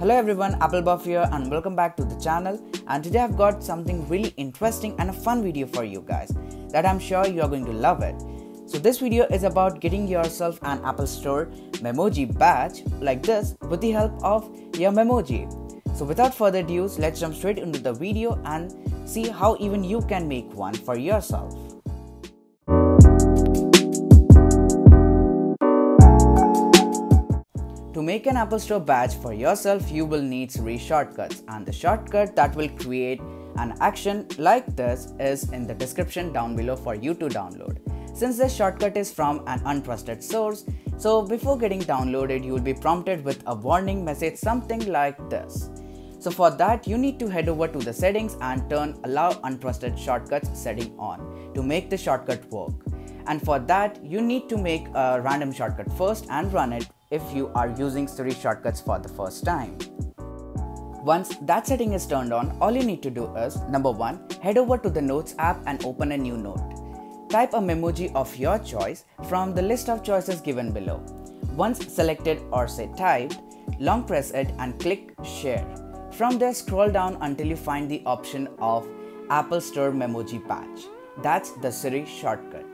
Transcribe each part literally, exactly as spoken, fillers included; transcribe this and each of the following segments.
Hello everyone, Apple Buff here and welcome back to the channel, and today I've got something really interesting and a fun video for you guys that I'm sure you're going to love it. So this video is about getting yourself an Apple Store Memoji badge like this with the help of your Memoji. So without further ado, let's jump straight into the video and see how even you can make one for yourself. To make an Apple Store badge for yourself, you will need Siri Shortcuts, and the shortcut that will create an action like this is in the description down below for you to download. Since this shortcut is from an untrusted source, so before getting downloaded, you will be prompted with a warning message something like this. So for that, you need to head over to the settings and turn Allow Untrusted Shortcuts setting on to make the shortcut work. And for that, you need to make a random shortcut first and run it if you are using Siri Shortcuts for the first time. Once that setting is turned on, all you need to do is, number one, head over to the Notes app and open a new note. Type a Memoji of your choice from the list of choices given below. Once selected or say typed, long press it and click Share. From there, scroll down until you find the option of Apple Store Memoji Badge. That's the Siri shortcut.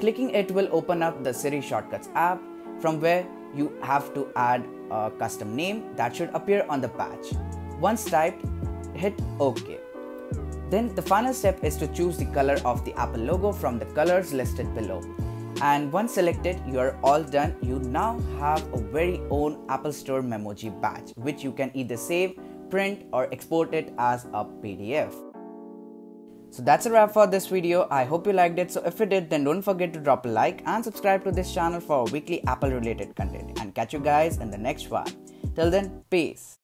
Clicking it will open up the Siri Shortcuts app, from where you have to add a custom name that should appear on the badge. Once typed, hit OK. Then the final step is to choose the color of the Apple logo from the colors listed below. And once selected, you are all done. You now have a very own Apple Store Memoji badge, which you can either save, print or export it as a P D F. So that's a wrap for this video. I hope you liked it. So if you did, then don't forget to drop a like and subscribe to this channel for weekly Apple related content, and catch you guys in the next one. Till then, peace.